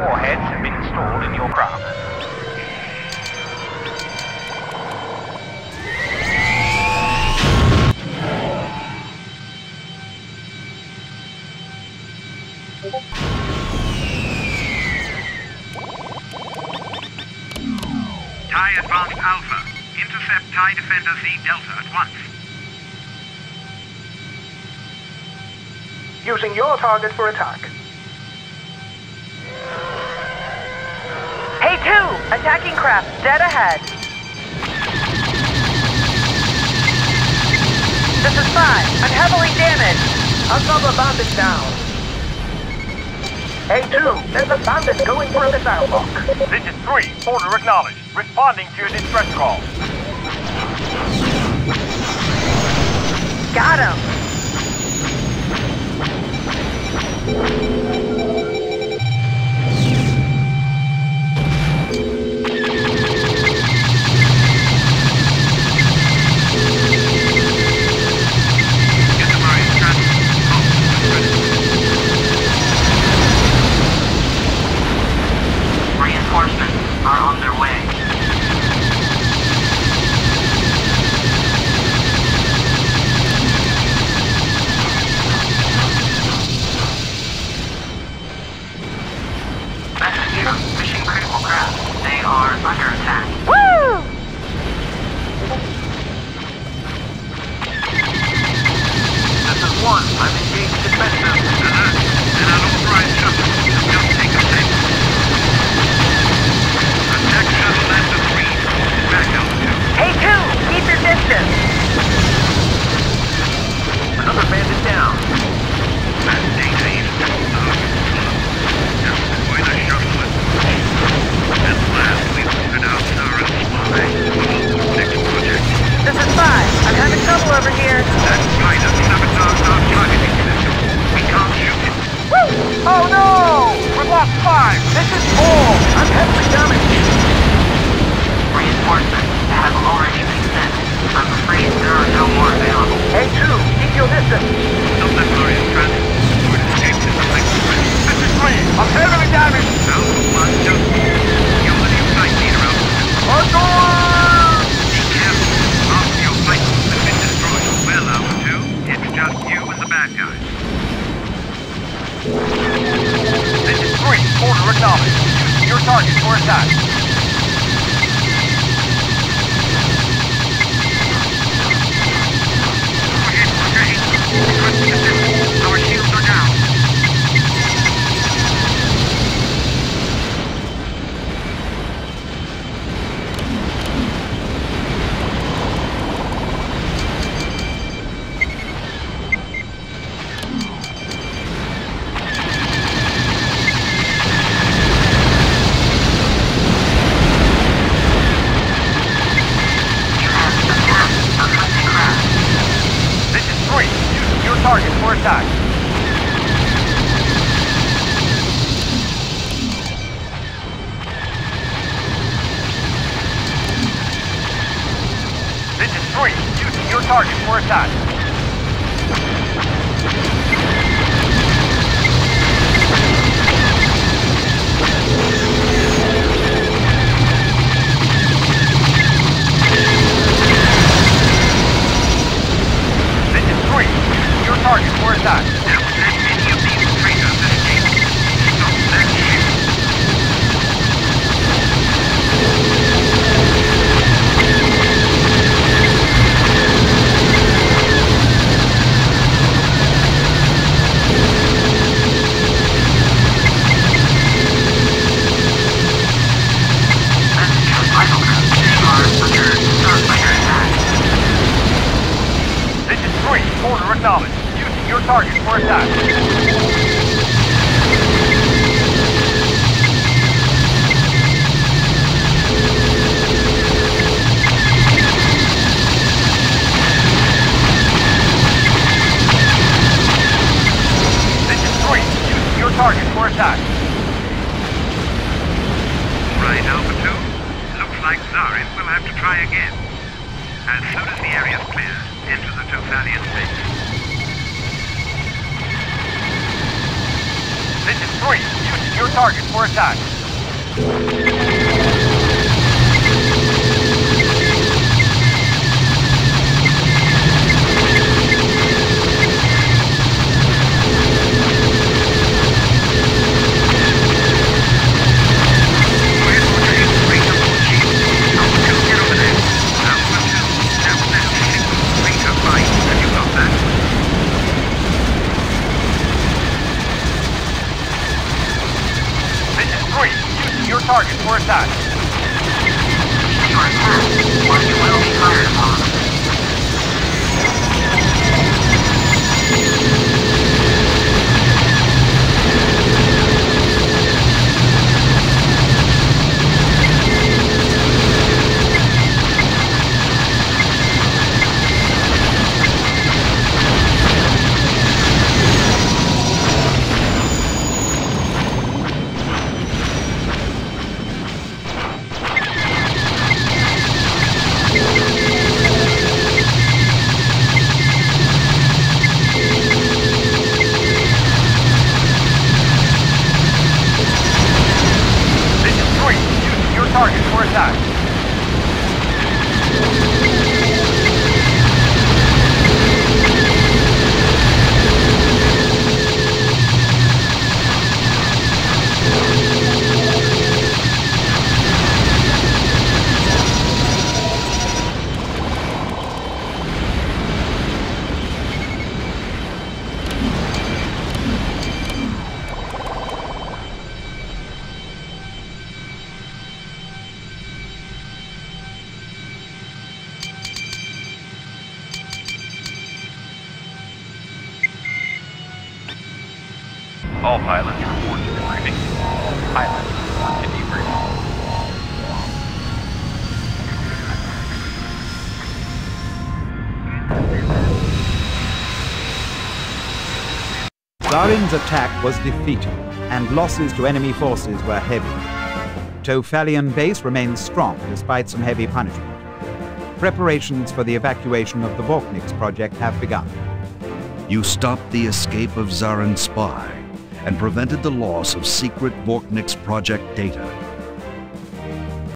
warheads have been installed in your craft. TIE Advanced Alpha. Intercept TIE Defender Z Delta at once. Using your target for attack. Hey, two! Attacking craft, dead ahead. This is five. I'm heavily damaged. I'll cover bandit down. Hey, two! There's a bandit going for a missile lock. This is three. Order acknowledged. Responding to your distress call. Got him! Reinforcements are on their way. This Vision 3, you secure target for attack. Target for attack. Your attack, or you will be fired upon. Target for attack. All pilots report to debriefing. Pilots report to debriefing. Zaarin's attack was defeated, and losses to enemy forces were heavy. Tothalian base remains strong despite some heavy punishment. Preparations for the evacuation of the Vorknkx project have begun. You stopped the escape of Zaarin's spy and prevented the loss of secret Vorknkx project data.